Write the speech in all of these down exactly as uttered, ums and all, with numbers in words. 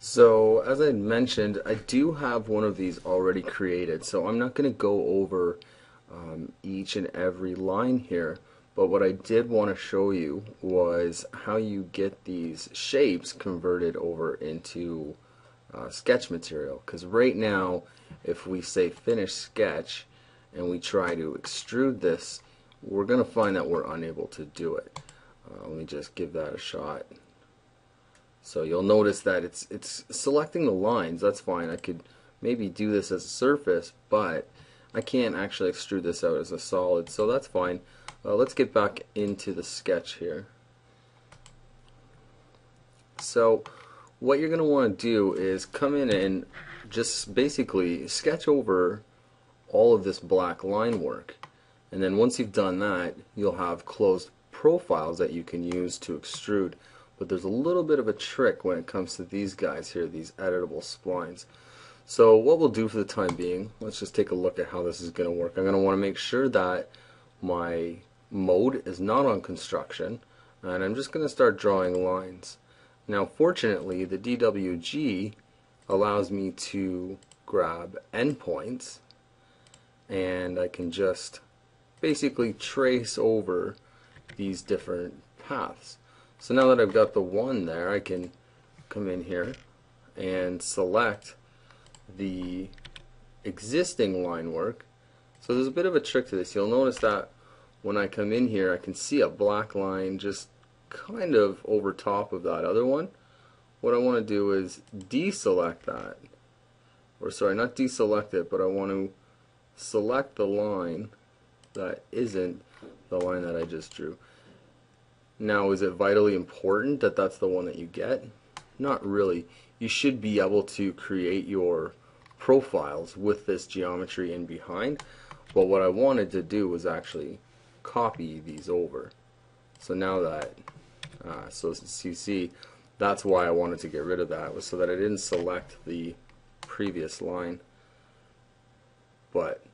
So as I mentioned, I do have one of these already created, so I'm not going to go over um, each and every line here, but what I did want to show you was how you get these shapes converted over into uh, sketch material. Because right now, if we say finish sketch and we try to extrude this, we're going to find that we're unable to do it. Uh, let me just give that a shot. So you'll notice that it's it's selecting the lines. That's fine. I could maybe do this as a surface, but I can't actually extrude this out as a solid, so that's fine. Uh, let's get back into the sketch here. So what you're going to want to do is come in and just basically sketch over all of this black line work, and then once you've done that, you'll have closed profiles that you can use to extrude. But there's a little bit of a trick when it comes to these guys here, these editable splines. So what we'll do for the time being, let's just take a look at how this is going to work. I'm going to want to make sure that my mode is not on construction, and I'm just going to start drawing lines. Now fortunately, the D W G allows me to grab endpoints, and I can just basically trace over these different paths. So now that I've got the one there, I can come in here and select the existing line work. So there's a bit of a trick to this. You'll notice that when I come in here, I can see a black line just kind of over top of that other one. What I want to do is deselect that, or sorry, not deselect it, but I want to select the line that isn't the line that I just drew. Now, is it vitally important that that's the one that you get? Not really. You should be able to create your profiles with this geometry in behind, but what I wanted to do was actually copy these over. So now that, uh, so C C, that's why I wanted to get rid of that, was so that I didn't select the previous line. But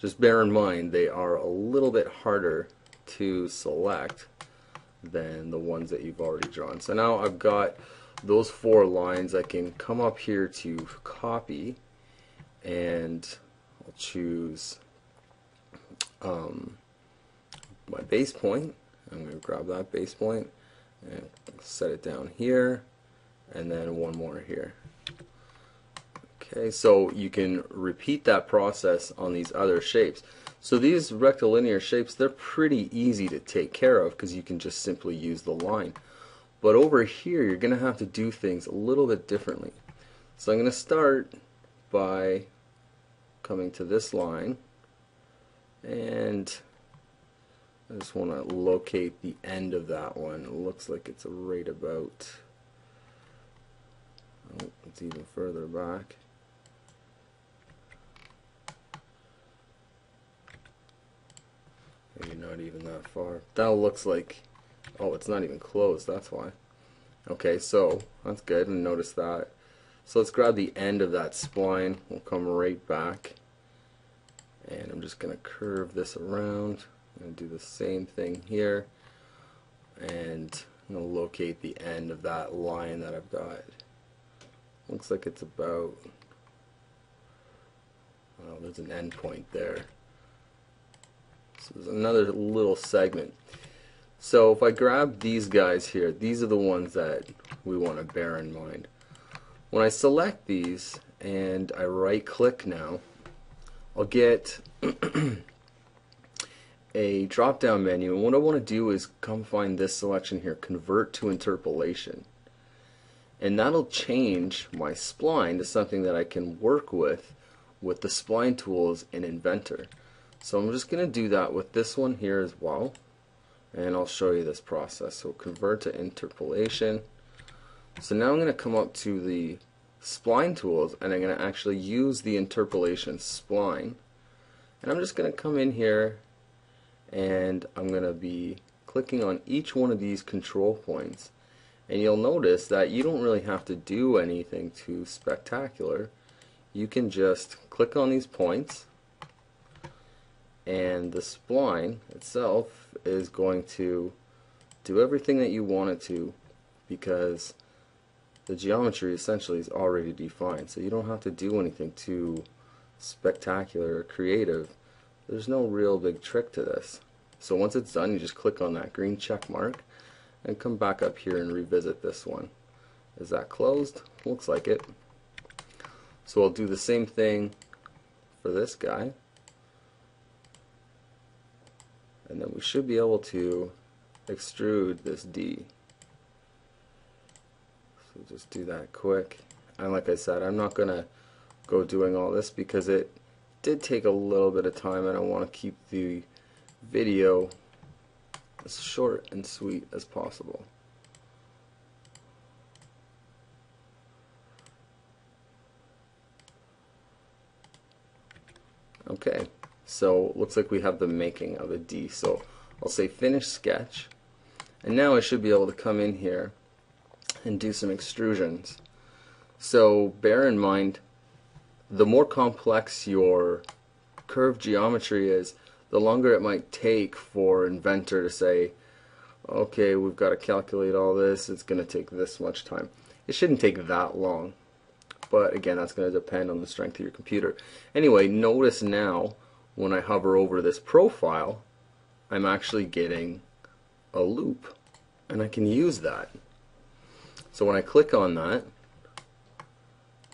just bear in mind, they are a little bit harder to select than the ones that you've already drawn. So now I've got those four lines. I can come up here to copy, and I'll choose um, my base point. I'm going to grab that base point and set it down here, and then one more here. Okay, so you can repeat that process on these other shapes. So these rectilinear shapes, they're pretty easy to take care of because you can just simply use the line. But over here, you're going to have to do things a little bit differently. So I'm going to start by coming to this line, and I just want to locate the end of that one. It looks like it's right about, oh, it's even further back. Maybe not even that far. That looks like, oh, it's not even closed, that's why. Okay, so that's good, and notice that. So let's grab the end of that spline. We'll come right back, and I'm just going to curve this around. I'm going to do the same thing here, and I'm going to locate the end of that line that I've got. Looks like it's about, well, there's an end point there. So there's another little segment. So if I grab these guys here, these are the ones that we want to bear in mind. When I select these and I right click now, I'll get a drop down menu, and what I want to do is come find this selection here, convert to interpolation, and that'll change my spline to something that I can work with with the spline tools in Inventor. So I'm just going to do that with this one here as well, and I'll show you this process. So convert to interpolation. So now I'm going to come up to the spline tools, and I'm going to actually use the interpolation spline, and I'm just going to come in here, and I'm going to be clicking on each one of these control points, and you'll notice that you don't really have to do anything too spectacular. You can just click on these points, and the spline itself is going to do everything that you want it to, because the geometry essentially is already defined, so you don't have to do anything too spectacular or creative. There's no real big trick to this. So once it's done, you just click on that green check mark and come back up here and revisit this one. Is that closed? Looks like it. So I'll do the same thing for this guy, and then we should be able to extrude this D. So just do that quick, and like I said, I'm not gonna go doing all this because it did take a little bit of time and I want to keep the video as short and sweet as possible. Okay, so looks like we have the making of a D. So I'll say finish sketch, and now I should be able to come in here and do some extrusions. So bear in mind, the more complex your curved geometry is, the longer it might take for Inventor to say, okay, we've got to calculate all this, it's going to take this much time. It shouldn't take that long, but again, that's going to depend on the strength of your computer. Anyway, notice now when I hover over this profile, I'm actually getting a loop, and I can use that. So when I click on that,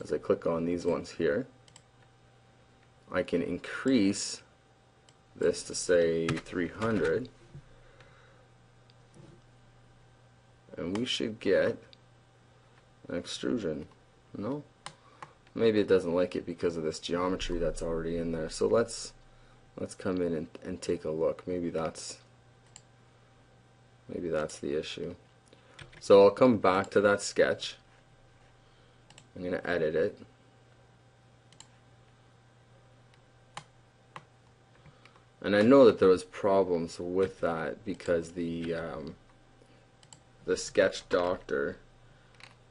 as I click on these ones here, I can increase this to say three hundred, and we should get an extrusion. No? Maybe it doesn't like it because of this geometry that's already in there. So let's let's come in and, and take a look. Maybe that's maybe that's the issue. So I'll come back to that sketch. I'm going to edit it. And I know that there was problems with that because the um, the sketch doctor,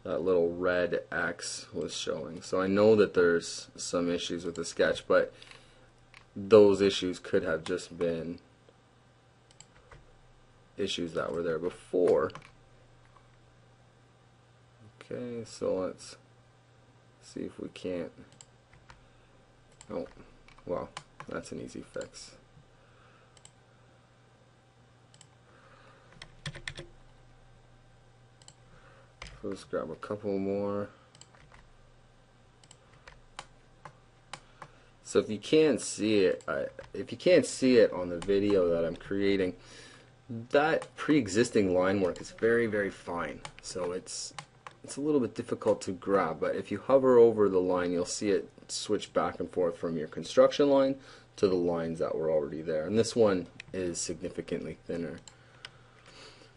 that little red X was showing. So I know that there's some issues with the sketch, but those issues could have just been issues that were there before. Okay, so let's see if we can't. Oh, well, that's an easy fix. So let's grab a couple more. So if you can't see it, I, if you can't see it on the video that I'm creating, that pre-existing line work is very, very fine. So it's It's a little bit difficult to grab, but if you hover over the line, you'll see it switch back and forth from your construction line to the lines that were already there. And this one is significantly thinner.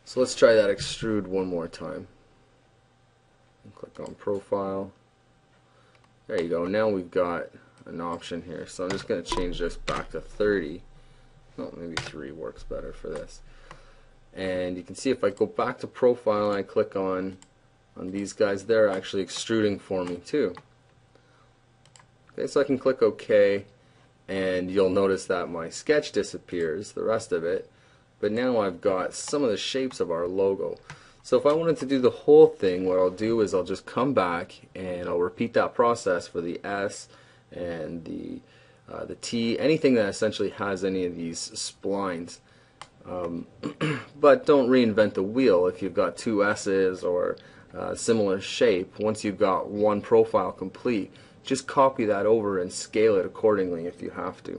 So let's try that extrude one more time. And click on profile. There you go. Now we've got an option here. So I'm just going to change this back to thirty. Oh, maybe three works better for this. And you can see if I go back to profile and I click on on these guys, they're actually extruding for me too. Okay, so I can click OK, and you'll notice that my sketch disappears, the rest of it, but now I've got some of the shapes of our logo. So if I wanted to do the whole thing, what I'll do is I'll just come back and I'll repeat that process for the S and the uh, the T, anything that essentially has any of these splines. Um, but don't reinvent the wheel. If you've got two S's or Uh, similar shape, once you've got one profile complete, just copy that over and scale it accordingly if you have to.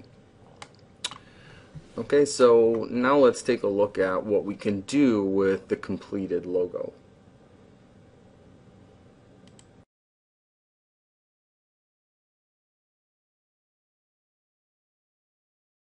Okay, so now let's take a look at what we can do with the completed logo.